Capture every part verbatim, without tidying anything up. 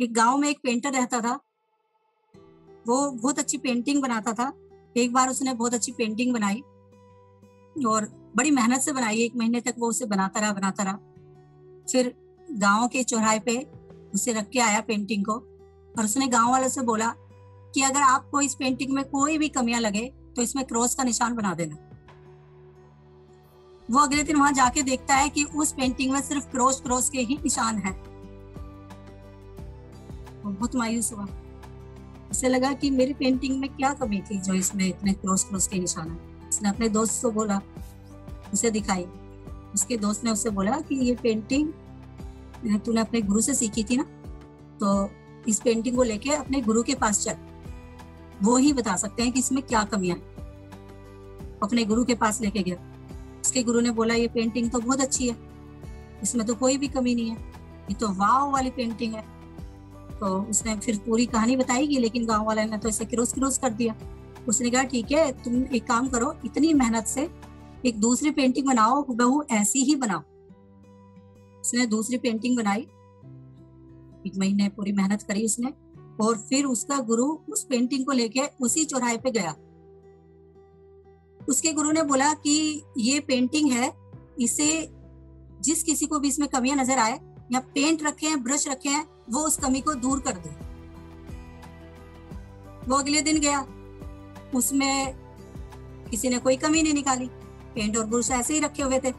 एक गांव में एक पेंटर रहता था, वो बहुत अच्छी पेंटिंग बनाता था। एक बार उसने बहुत अच्छी पेंटिंग बनाई और बड़ी मेहनत से बनाई, एक महीने तक वो उसे बनाता रहा बनाता रहा फिर गांव के चौराहे पे उसे रख के आया पेंटिंग को, और उसने गांव वालों से बोला कि अगर आपको इस पेंटिंग में कोई भी कमियां लगे तो इसमें क्रॉस का निशान बना देना। वो अगले दिन वहां जाके देखता है कि उस पेंटिंग में सिर्फ क्रॉस क्रॉस के ही निशान है। बहुत मायूस हुआ, उसे लगा कि मेरी पेंटिंग में क्या कमी थी जो इसमें इतने क्रॉस क्रॉस के निशान है। उसने अपने दोस्त को बोला, उसे दिखाई। उसके दोस्त ने उसे बोला कि ये पेंटिंग तूने अपने गुरु से सीखी थी ना, तो इस पेंटिंग को लेके अपने गुरु के पास चल, वो ही बता सकते हैं कि इसमें क्या कमियां है। अपने गुरु के पास लेके गया। उसके गुरु ने बोला, ये पेंटिंग तो बहुत अच्छी है, इसमें तो कोई भी कमी नहीं है, ये तो वाव वाली पेंटिंग है। तो उसने फिर पूरी कहानी बताएगी, लेकिन गांव वाले ने तो इसे क्रॉस क्रॉस कर दिया। उसने कहा, ठीक है, तुम एक काम करो, इतनी मेहनत से एक दूसरी पेंटिंग बनाओ, बहु ऐसी ही बनाओ। उसने दूसरी पेंटिंग बनाई, एक महीने पूरी मेहनत करी उसने, और फिर उसका गुरु उस पेंटिंग को लेके उसी चौराहे पे गया। उसके गुरु ने बोला कि ये पेंटिंग है, इसे जिस किसी को भी इसमें कमियां नजर आए, या पेंट रखे हैं, ब्रश रखे हैं, वो उस कमी को दूर कर दे। वो अगले दिन गया, उसमें किसी ने कोई कमी नहीं निकाली, पेंट और ब्रश ऐसे ही रखे हुए थे।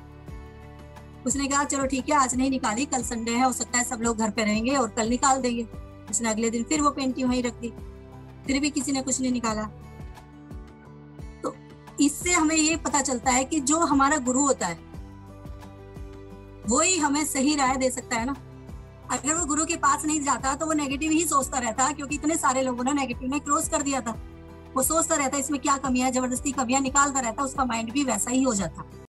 उसने कहा, चलो ठीक है, आज नहीं निकाली, कल संडे है, हो सकता है सब लोग घर पे रहेंगे और कल निकाल देंगे। उसने अगले दिन फिर वो पेंटिंग वहीं रख दी, फिर भी किसी ने कुछ नहीं निकाला। तो इससे हमें ये पता चलता है कि जो हमारा गुरु होता है वो ही हमें सही राय दे सकता है ना। अगर वो गुरु के पास नहीं जाता तो वो नेगेटिव ही सोचता रहता, क्योंकि इतने सारे लोगों ने नेगेटिव में क्रॉस कर दिया था। वो सोचता रहता इसमें क्या कमियां है, जबरदस्ती कमियां निकालता रहता, उसका माइंड भी वैसा ही हो जाता।